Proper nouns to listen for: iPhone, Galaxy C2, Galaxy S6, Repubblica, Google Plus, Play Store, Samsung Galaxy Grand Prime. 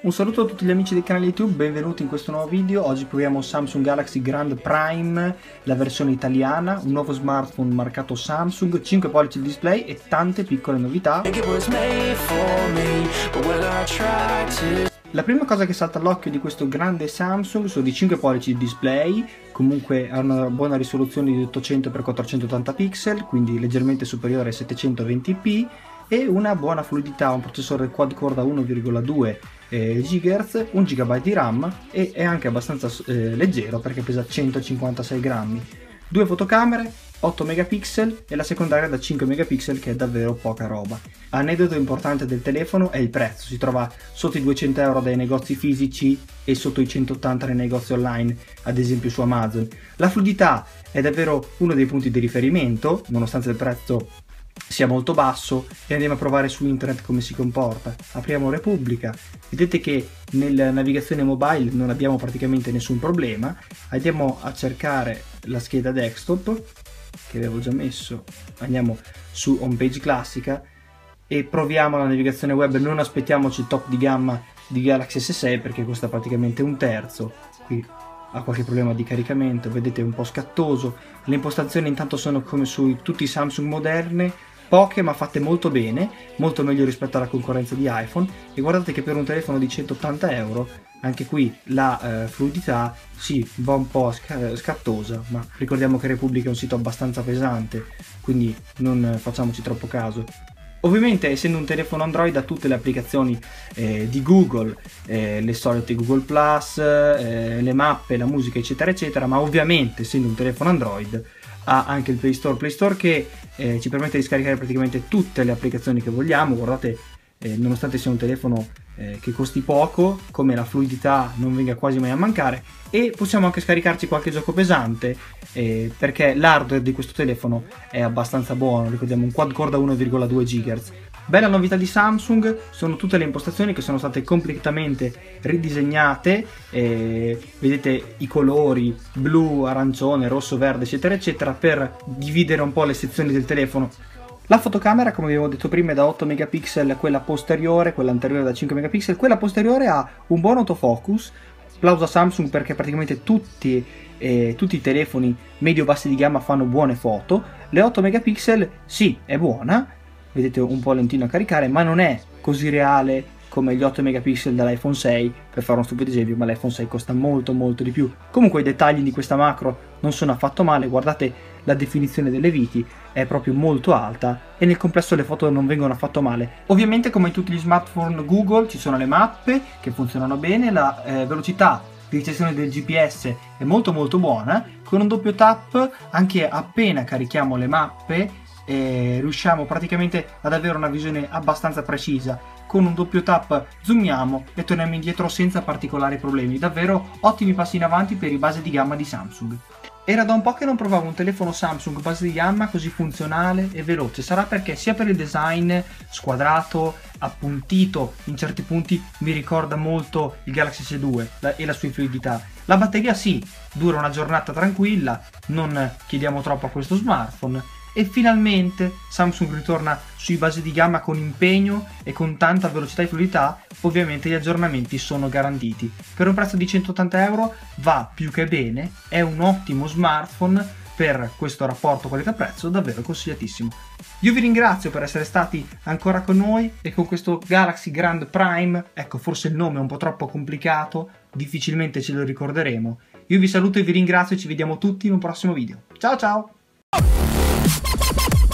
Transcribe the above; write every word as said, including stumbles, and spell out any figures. Un saluto a tutti gli amici del canale YouTube, benvenuti in questo nuovo video. Oggi proviamo Samsung Galaxy Grand Prime, la versione italiana, un nuovo smartphone marcato Samsung, cinque pollici di display e tante piccole novità. La prima cosa che salta all'occhio di questo grande Samsung sono i cinque pollici di display, comunque ha una buona risoluzione di ottocento per quattrocentottanta pixel, quindi leggermente superiore ai settecentoventi p, e una buona fluidità, un processore quad-core da uno virgola due gigahertz, un gigabyte di RAM, e è anche abbastanza eh, leggero perché pesa centocinquantasei grammi. Due fotocamere, otto megapixel e la secondaria da cinque megapixel, che è davvero poca roba. Aneddoto importante del telefono è il prezzo, si trova sotto i duecento euro dai negozi fisici e sotto i centottanta nei negozi online, ad esempio su Amazon. La fluidità è davvero uno dei punti di riferimento, nonostante il prezzo sia molto basso, e andiamo a provare su internet come si comporta. Apriamo Repubblica, vedete che nella navigazione mobile non abbiamo praticamente nessun problema. Andiamo a cercare la scheda desktop che avevo già messo, andiamo su home page classica e proviamo la navigazione web. Non aspettiamoci il top di gamma di Galaxy S sei perché costa praticamente un terzo. Qui ha qualche problema di caricamento, vedete, è un po' scattoso. Le impostazioni intanto sono come su tutti i Samsung moderne, poche ma fatte molto bene, molto meglio rispetto alla concorrenza di iPhone, e guardate che per un telefono di centottanta euro anche qui la eh, fluidità sì, va un po' sc scattosa, ma ricordiamo che Repubblica è un sito abbastanza pesante, quindi non eh, facciamoci troppo caso. Ovviamente, essendo un telefono Android, ha tutte le applicazioni eh, di Google, eh, le solite Google Plus, eh, le mappe, la musica, eccetera eccetera, ma ovviamente essendo un telefono Android ha anche il Play Store, Play Store che eh, ci permette di scaricare praticamente tutte le applicazioni che vogliamo. Guardate, eh, nonostante sia un telefono eh, che costi poco, come la fluidità non venga quasi mai a mancare, e possiamo anche scaricarci qualche gioco pesante eh, perché l'hardware di questo telefono è abbastanza buono, ricordiamo un quad-core da uno virgola due gigahertz. Bella novità di Samsung sono tutte le impostazioni che sono state completamente ridisegnate, eh, vedete i colori blu, arancione, rosso, verde, eccetera eccetera, per dividere un po' le sezioni del telefono. La fotocamera, come abbiamo detto prima, è da otto megapixel, quella posteriore, quella anteriore da cinque megapixel, quella posteriore ha un buon autofocus. Applauso a Samsung perché praticamente tutti, eh, tutti i telefoni medio-bassi di gamma fanno buone foto. Le otto megapixel sì, è buona, vedete un po' lentino a caricare, ma non è così reale come gli otto megapixel dell'iPhone sei, per fare uno stupido esempio, ma l'iPhone sei costa molto molto di più. Comunque i dettagli di questa macro non sono affatto male, guardate la definizione delle viti è proprio molto alta e nel complesso le foto non vengono affatto male. Ovviamente, come in tutti gli smartphone Google, ci sono le mappe che funzionano bene, la eh, velocità di ricezione del G P S è molto molto buona. Con un doppio tap, anche appena carichiamo le mappe, eh, riusciamo praticamente ad avere una visione abbastanza precisa. Con un doppio tap zoomiamo e torniamo indietro senza particolari problemi. Davvero ottimi passi in avanti per i base di gamma di Samsung. Era da un po' che non provavo un telefono Samsung base di gamma così funzionale e veloce. Sarà perché sia per il design squadrato, appuntito, in certi punti mi ricorda molto il Galaxy C due e la sua fluidità. La batteria sì, dura una giornata tranquilla, non chiediamo troppo a questo smartphone. E finalmente Samsung ritorna sui base di gamma con impegno e con tanta velocità e fluidità. Ovviamente gli aggiornamenti sono garantiti. Per un prezzo di centottanta euro va più che bene, è un ottimo smartphone per questo rapporto qualità-prezzo, davvero consigliatissimo. Io vi ringrazio per essere stati ancora con noi e con questo Galaxy Grand Prime, ecco, forse il nome è un po' troppo complicato, difficilmente ce lo ricorderemo. Io vi saluto e vi ringrazio e ci vediamo tutti in un prossimo video. Ciao ciao! You